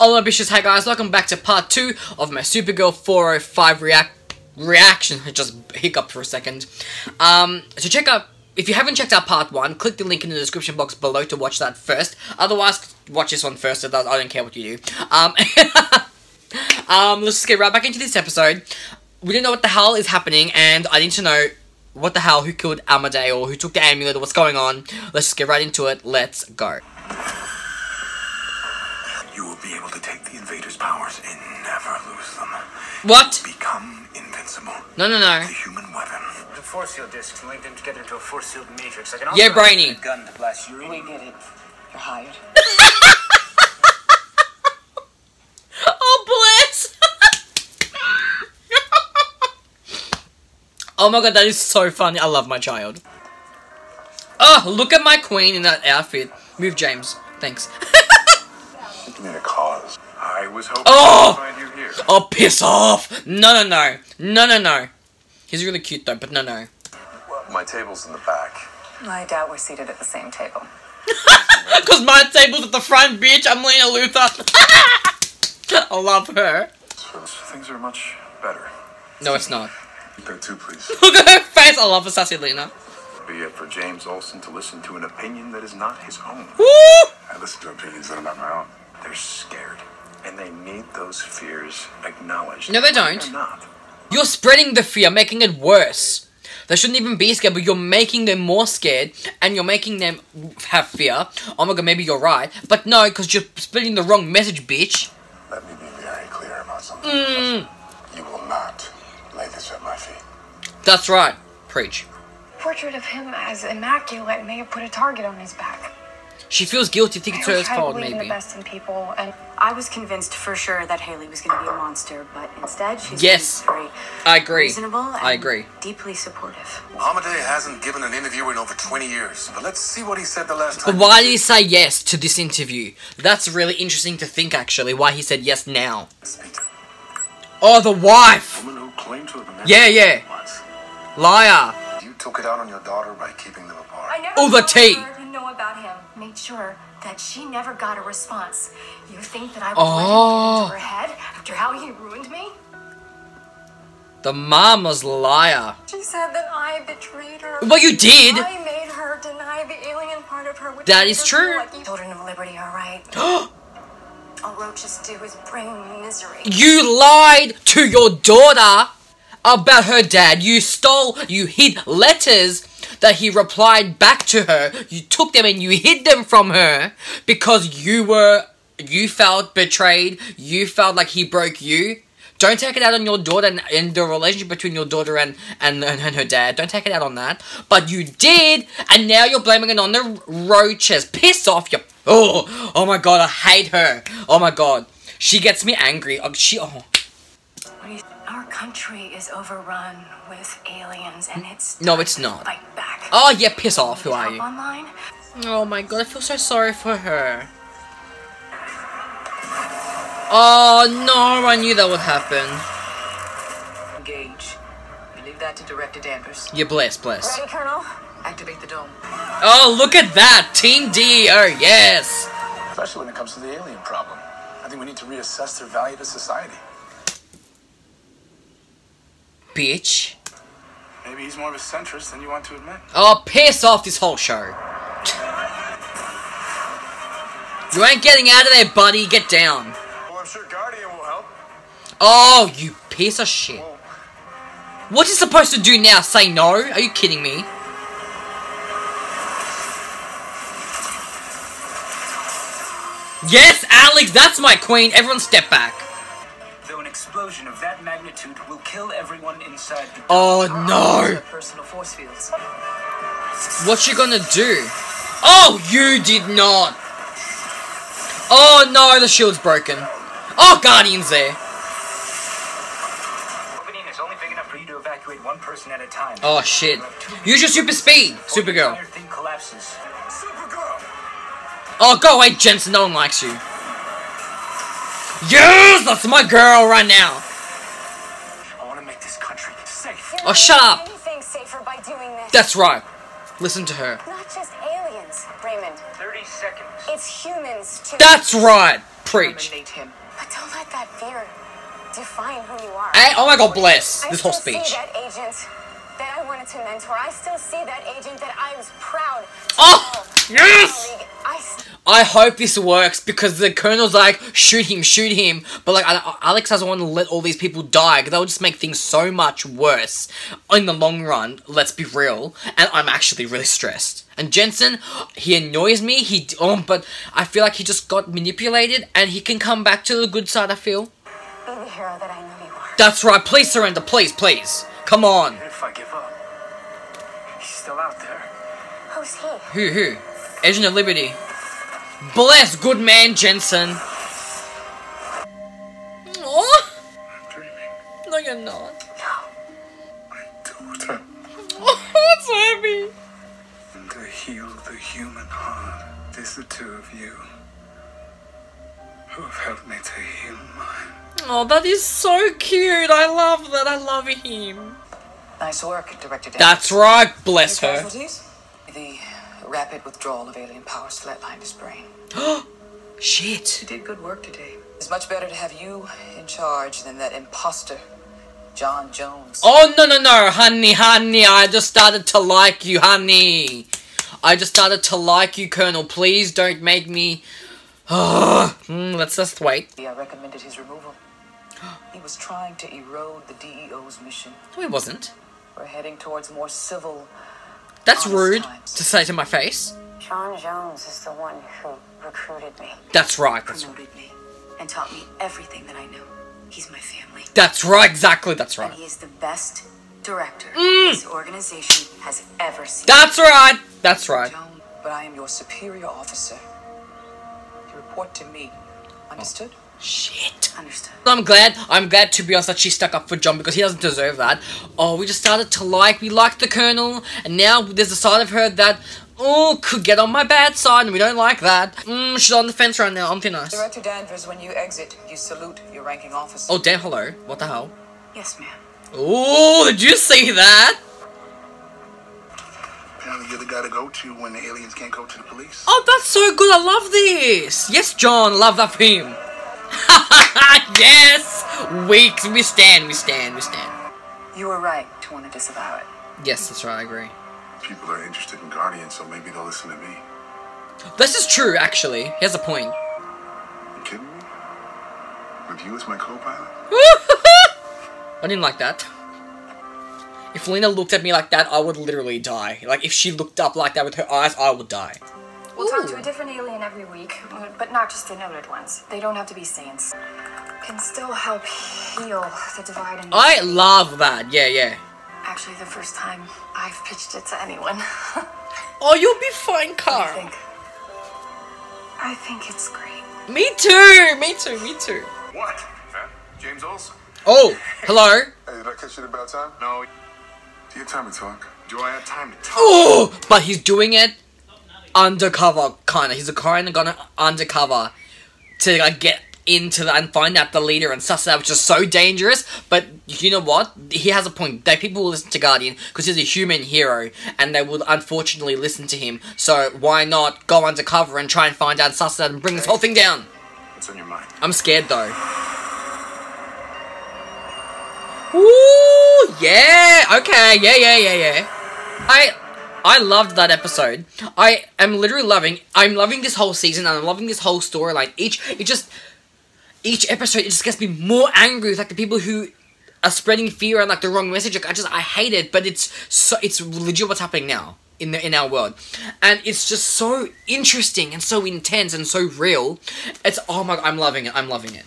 All ambitious, hi guys, welcome back to part 2 of my Supergirl 405 reaction. I just hiccuped for a second. So check out, if you haven't checked out part 1, click the link in the description box below to watch that first. Otherwise, watch this one first, I don't care what you do. Let's just get right back into this episode. We don't know what the hell is happening, and I need to know what the hell, who killed Amadei, or who took the amulet, or what's going on. Let's just get right into it, let's go. You will be able to take the invaders' powers and never lose them. What? Become invincible. No. The human weapon. The force field discs link them together into a force field matrix. I can also Brainy. A gun to blast you. We did it. You're hired. Oh, bless. Oh my god, that is so funny. I love my child. Oh, look at my queen in that outfit. Move, James. Thanks. A cause. I was hoping to find you here. Oh, piss off! No. He's really cute though, but no. Well, my table's in the back. I doubt we're seated at the same table. Because my table's at the front, bitch. I'm Lena Luthor. I love her. Things are much better. No, it's not. Go too, please. Look at her face. I love a sassy Lena. Be it for James Olsen to listen to an opinion that is not his own. Woo! I listen to opinions that are not my own. They're scared, and they need those fears acknowledged. No, they don't. Not. You're spreading the fear, making it worse. They shouldn't even be scared, but you're making them more scared, and you're making them have fear. Oh my god, maybe you're right. But no, because you're spreading the wrong message, bitch. Let me be very clear about something. You will not lay this at my feet. That's right. Preach. Portrait of him as immaculate may have put a target on his back. She feels guilty thinking it's her fault, maybe. I tried the best in people, and I was convinced for sure that Haley was going to be a monster, but instead she's free. I agree. Reasonable and deeply supportive. Amadei hasn't given an interview in over 20 years, but let's see what he said the last time. But why did he say yes to this interview? That's really interesting to think, actually, why he said yes now. Oh, the wife! Woman who claimed to have been liar. You took it out on your daughter by keeping them apart. Oh, the tea! About him, made sure that she never got a response. You think that I would let him get into her head after how he ruined me? The mama's liar. She said that I betrayed her. Well, you did. I made her deny the alien part of her. Which that is true. Like Children of Liberty are right. All roaches do is bring misery. You lied to your daughter about her dad. You stole, you hid letters that he replied back to her. You took them and you hid them from her because you felt betrayed, you felt like he broke you. Don't take it out on your daughter and the relationship between your daughter and her dad. Don't take it out on that. But you did, and now you're blaming it on the roaches. Piss off, you... Oh my god, I hate her. Oh my god. She gets me angry. Our country is overrun with aliens, and it's no, it's not. Fight back. Oh yeah, piss off! Who are you? Online? Oh my god, I feel so sorry for her. Oh no, I knew that would happen. Engage. We leave that to Director Danvers. Yeah, bless. Ready, Colonel? Activate the dome. Oh, look at that, Team D. Oh yes. Especially when it comes to the alien problem, I think we need to reassess their value to society. Bitch. Maybe he's more of a centrist than you want to admit. Oh, piss off this whole show. You ain't getting out of there, buddy. Get down. Well, I'm sure Guardian will help. Oh, you piece of shit. Whoa. What's he supposed to do now? Say no? Are you kidding me? Yes, Alex, that's my queen. Everyone step back. An explosion of that magnitude will kill everyone inside the personal force fields. What you gonna do? Oh, you did not. Oh no, the shield's broken. Oh, Guardian's there. Opening is only big enough for you to evacuate one person at a time. Oh shit. Use your super speed, Supergirl. Oh, go away, Jensen. No one likes you. Yes! That's my girl right now! I want to make this country safe. Oh, shut up! By doing this. That's right. Listen to her. Not just aliens, Raymond. 30 seconds. It's humans too. That's right. Preach. Him. But don't let that fear define who you are. I, oh my God, bless this whole speech. I still see that agent that I wanted to mentor. I still see that agent that I was proud. Oh yes. I hope this works because the Colonel's like, shoot him, but like Alex doesn't want to let all these people die because that would just make things so much worse in the long run. Let's be real, and I'm actually really stressed. And Jensen, he annoys me. But I feel like he just got manipulated, and he can come back to the good side. I feel. Be the hero that I know you are. That's right. Please surrender, please, please. Come on. Even if I give up, he's still out there. Who's he? Who? Agent of Liberty. Bless good man Jensen. Oh, I'm dreaming. No, you're not. No, I don't have. Oh, it's heavy. And to heal the human heart, there's the two of you who have helped me to heal mine. Oh, that is so cute. I love that. I love him. Nice work, Director Danvers. That's right. Bless her. The rapid withdrawal of alien powers flatlined his brain. Shit. He did good work today. It's much better to have you in charge than that imposter, J'onn J'onzz. Oh, no, honey, I just started to like you, honey. I just started to like you, Colonel. Please don't make me... let's just wait. I recommended his removal. He was trying to erode the DEO's mission. No, he wasn't. We're heading towards more civil... That's rude to say to my face. J'onn J'onzz is the one who recruited me. That's right. Promoted me and taught me everything that I know. He's my family. That's right. Exactly. That's right. And he is the best director this organization has ever seen. That's right. That's right. But I am your superior officer. You report to me. Understood? Oh. Shit. Understood. I'm glad to be honest that she stuck up for J'onn because he doesn't deserve that. Oh, we just started to we liked the Colonel and now there's a side of her that, oh, could get on my bad side and we don't like that. She's on the fence right now, I'm too nice. Director Danvers, when you exit, you salute your ranking officer. Oh, damn, hello. What the hell? Yes, ma'am. Oh, did you see that? Apparently you're the guy to go to when the aliens can't go to the police. Oh, that's so good, I love this. Yes, J'onn, love that for him. Yes! We stand. You were right to want to disavow it. Yes, that's right, I agree. People are interested in Guardian, so maybe they'll listen to me. This is true, actually. He has a point. You kidding me? With you as my co-pilot? I didn't like that. If Lena looked at me like that, I would literally die. Like, if she looked up like that with her eyes, I would die. We'll talk to a different alien every week, but not just the noted ones. They don't have to be saints. Can still help heal the divide. I love that. Yeah. Actually, the first time I've pitched it to anyone. Oh, you'll be fine, Kara. I think it's great. Me too. What? James Olsen. Oh, hello. Hey, did I catch you at about time? No. Do you have time to talk? Do I have time to talk? Oh, but he's doing it. Undercover, kinda. He's gonna undercover to like get into that and find out the leader and suss that, which is so dangerous. But you know what? He has a point. That people will listen to Guardian because he's a human hero, and they would unfortunately listen to him. So why not go undercover and try and find out, suss that, and bring this whole thing down? What's on your mind? I'm scared though. Ooh, yeah. Okay. Yeah. I loved that episode. I am literally loving. I'm loving this whole season. I'm loving this whole storyline. Each episode, it just gets me more angry with like the people who are spreading fear and like the wrong message. Like, I hate it, but it's legit what's happening now in our world, and it's just so interesting and so intense and so real. It's oh my, I'm loving it. I'm loving it.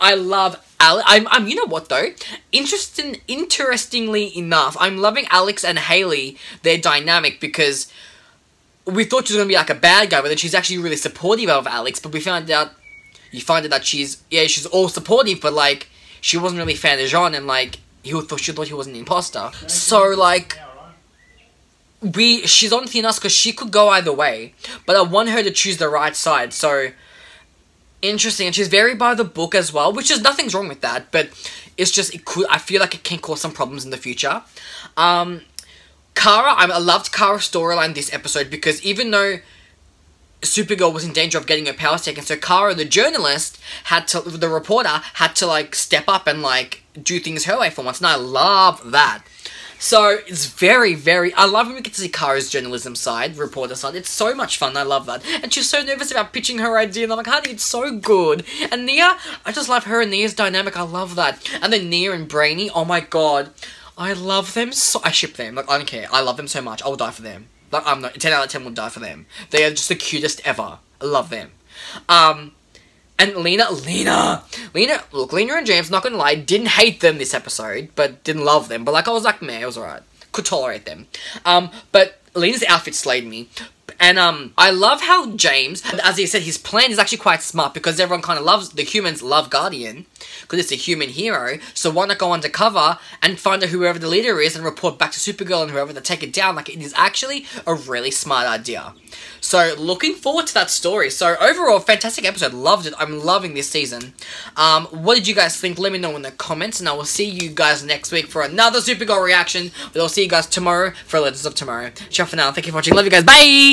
I love Alex. You know what though? Interestingly enough, I'm loving Alex and Haley, their dynamic, because we thought she was gonna be like a bad guy, but then she's actually really supportive of Alex. But we found out, you find out that she's all supportive, but like she wasn't really a fan of J'onn, and like she thought he was an imposter. So like. She's on thin ice because she could go either way, but I want her to choose the right side. So. Interesting, and she's very by the book as well, which is nothing's wrong with that, but it's just I feel like it can cause some problems in the future. Kara, I loved Kara's storyline this episode, because even though Supergirl was in danger of getting her powers taken, so Kara, the journalist, the reporter, had to, like, step up and, like, do things her way for once, and I love that. So, it's very, very... I love when we get to see Kara's journalism side, reporter side. It's so much fun. I love that. And she's so nervous about pitching her idea. And I'm like, honey, it's so good. And Nia, I just love her and Nia's dynamic. I love that. And then Nia and Brainy, oh my god. I love them so... I ship them. Like, I don't care. I love them so much. I will die for them. Like, I'm not... 10 out of 10 will die for them. They are just the cutest ever. I love them. And Lena, look, Lena and James, not gonna lie, didn't hate them this episode, but didn't love them. But, like, I was like, meh, it was alright. Could tolerate them. But Lena's outfit slayed me. And, I love how James, as he said, his plan is actually quite smart, because everyone kind of loves, the humans love Guardian, because it's a human hero, so why not go undercover and find out whoever the leader is and report back to Supergirl and whoever, they take it down. Like, it is actually a really smart idea. So, looking forward to that story. So, overall, fantastic episode. Loved it. I'm loving this season. What did you guys think? Let me know in the comments, and I will see you guys next week for another Supergirl reaction, but I'll see you guys tomorrow for Legends of Tomorrow. Ciao for now. Thank you for watching. Love you guys. Bye!